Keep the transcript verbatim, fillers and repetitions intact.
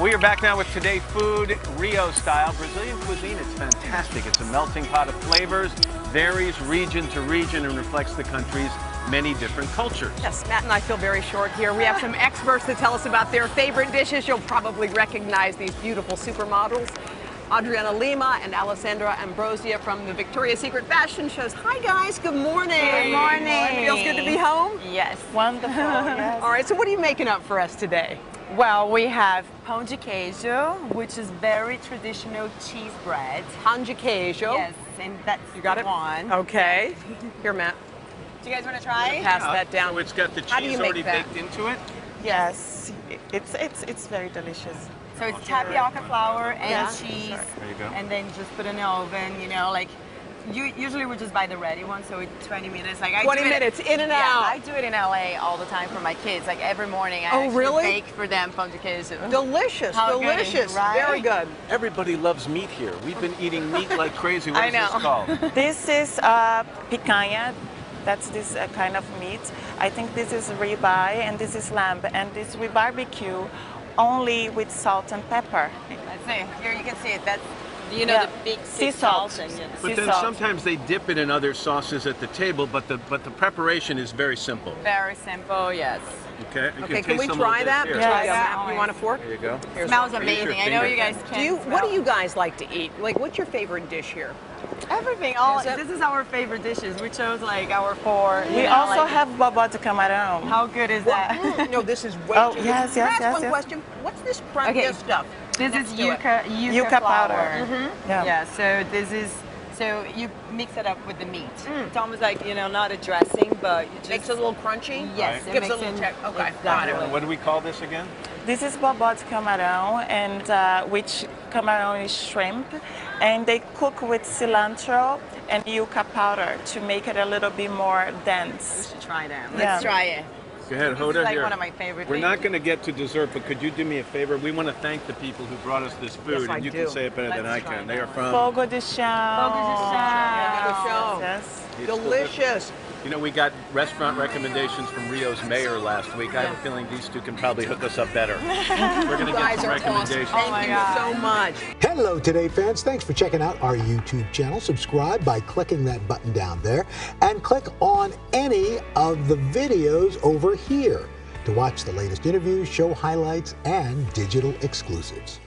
We are back now with Today Food, Rio style. Brazilian cuisine, it's fantastic. It's a melting pot of flavors, varies region to region, and reflects the country's many different cultures. Yes, Matt and I feel very short here. We have some experts to tell us about their favorite dishes. You'll probably recognize these beautiful supermodels, Adriana Lima and Alessandra Ambrosio from the Victoria's Secret Fashion Shows. Hi, guys. Good morning. Good morning. It feels good to be home? Yes. Wonderful. Yes. All right, so what are you making up for us today? Well, we have pão de queijo, which is very traditional cheese bread. Pão de queijo. Yes, and that's you got the it? One. Okay. Here, Matt. Do you guys want to try? Yeah. Pass that down. So it's got the cheese already baked into it? Yes. It's, it's, it's very delicious. So it's tapioca flour and yeah. cheese, there you go. And then just put in the oven, you know, like, you, usually we just buy the ready one, so it's twenty minutes. Like I twenty do it, minutes, in and out. Yeah, I do it in L A all the time for my kids, like every morning I oh, really? bake for them pão de queijo. Delicious, How delicious, good, right? Very good. Everybody loves meat here. We've been eating meat like crazy. What I is know. this called? This is uh, picanha. That's this uh, kind of meat. I think this is ribeye and this is lamb, and this we barbecue only with salt and pepper. Let's see. Here you can see it. That's, you know, yeah. the big sea salt. salt and, yeah. But sea then salt. sometimes they dip it in other sauces at the table, but the but the preparation is very simple. Very simple, yes. Okay. You okay. Can, can we try that? Yes. Try that. You want a fork? There you go. It smells amazing. I know you guys can. Do you, what do you guys like to eat? Like, what's your favorite dish here? Everything. All this is our favorite dishes. We chose like our four. We know, also like, have bobó de camarão. How good is that? Well, no, this is way oh, too yes, good. Yes, yes, Can I ask one yes. question? What's this front okay. stuff? This Next is yuca, yuca, yuca powder. powder. Mm-hmm. yeah. yeah. So this is. So you mix it up with the meat. Mm. It's almost like, you know, not a dressing, but you just... Makes it a little crunchy? Yes. Right. It gives it a little check. Okay, exactly. got it. What do we call this again? This is bobó de camarão, and uh, which camarão is shrimp. And they cook with cilantro and yuca powder to make it a little bit more dense. We should try them. Yeah. Let's try it. Go ahead, hold it like here. One of my favorite We're things. not going to get to dessert, but could you do me a favor? We want to thank the people who brought us this food, yes, and I you do. can say it better Let's than I can. They are from Fogo de Chão. Fogo de Chão. Yes. Delicious. You know, we got restaurant recommendations from Rio's mayor last week. Yeah. I have a feeling these two can probably hook us up better. We're going to get some recommendations. Awesome. Oh my God. Thank you so much. Hello, Today fans. Thanks for checking out our YouTube channel. Subscribe by clicking that button down there, and click on any of the videos over here to watch the latest interviews, show highlights, and digital exclusives.